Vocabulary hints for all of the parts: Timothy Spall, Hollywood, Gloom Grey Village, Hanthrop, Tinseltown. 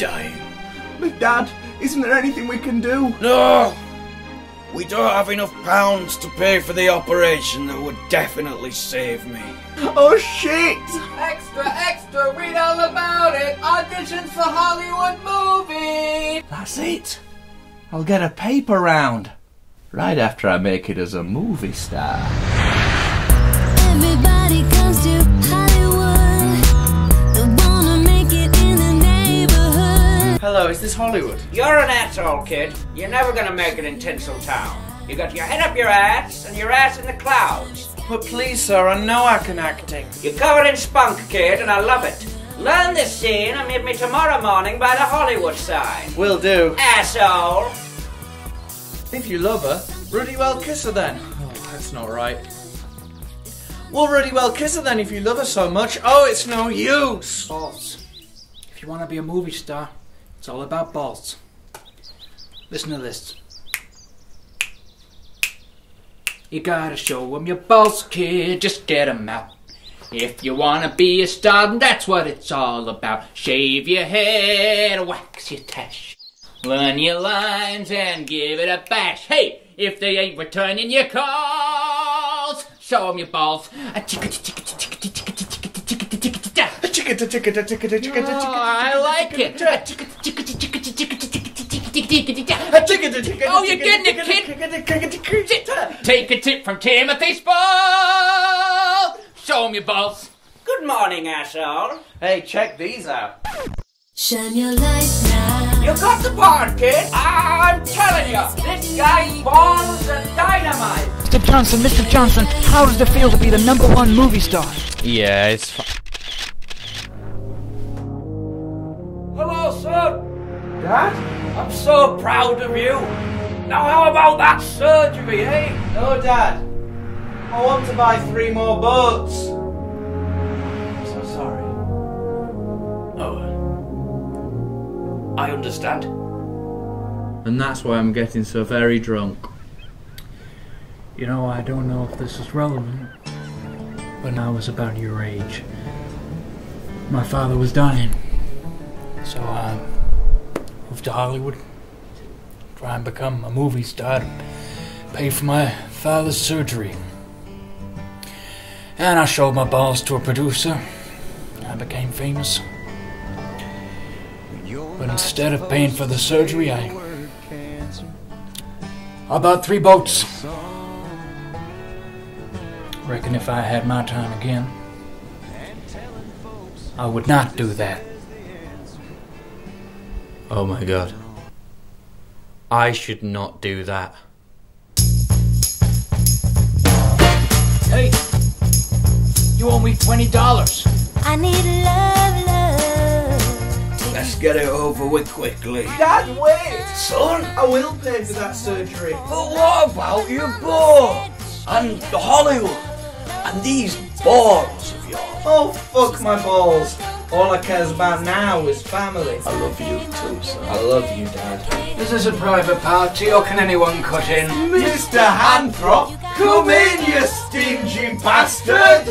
dying. But Dad, isn't there anything we can do? No! We don't have enough pounds to pay for the operation that would definitely save me. Oh shit! Extra, extra, read all about it! Auditions for Hollywood movie! That's it! I'll get a paper round. Right after I make it as a movie star. Everybody comes to Hollywood. They wanna make it in the neighborhood. Hello, is this Hollywood? You're an asshole, kid. You're never gonna make it in Tinseltown. You got your head up your ass and your ass in the clouds. But please, sir, I know I can acting. You're covered in spunk, kid, and I love it. Learn this scene and meet me tomorrow morning by the Hollywood sign. Will do. Asshole! If you love her, Rudy well kiss her then. Oh, that's not right. Well, Rudy well kiss her then if you love her so much. Oh, it's no use! Balls. If you want to be a movie star, it's all about balls. Listen to this. You gotta show 'em your balls, kid. Just get 'em out. If you want to be a star, then that's what it's all about. Shave your head, wax your tash. Learn your lines and give it a bash. Hey, if they ain't returning your calls, show them your balls. I like it. Oh, you're getting it, kid. Take a tip from Timothy Spall. Show them your balls. Good morning, asshole. Hey, check these out. Shine your light now. You got the part, kid! I'm telling you, this guy's balls are dynamite! Mr. Johnson, how does it feel to be the #1 movie star? Yeah, it's fine. Hello, sir! Dad? I'm so proud of you! Now how about that surgery, eh? No, Dad. I want to buy 3 more boats. I'm so sorry. Oh. I understand. And that's why I'm getting so very drunk. You know, I don't know if this is relevant. When I was about your age, my father was dying. So I moved to Hollywood, try and become a movie star to pay for my father's surgery. And I showed my balls to a producer. I became famous. But instead of paying for the surgery, I bought 3 boats. Reckon if I had my time again, I would not do that. Oh my God. I should not do that. Hey, you owe me $20. I need love, love. Let's get it over with quickly. Dad, wait! Son, I will pay for that surgery. But what about your balls? And the Hollywood? And these balls of yours? Oh, fuck my balls. All I care about now is family. I love you too, son. I love you, Dad. Is this a private party or can anyone cut in? Mr. Hanthrop, come in, you stingy bastard!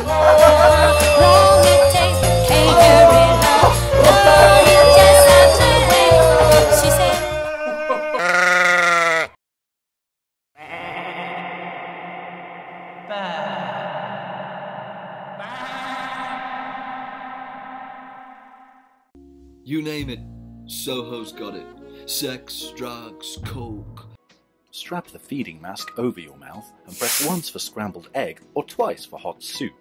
You name it, Soho's got it. Sex, drugs, coke. Strap the feeding mask over your mouth and press once for scrambled egg or twice for hot soup.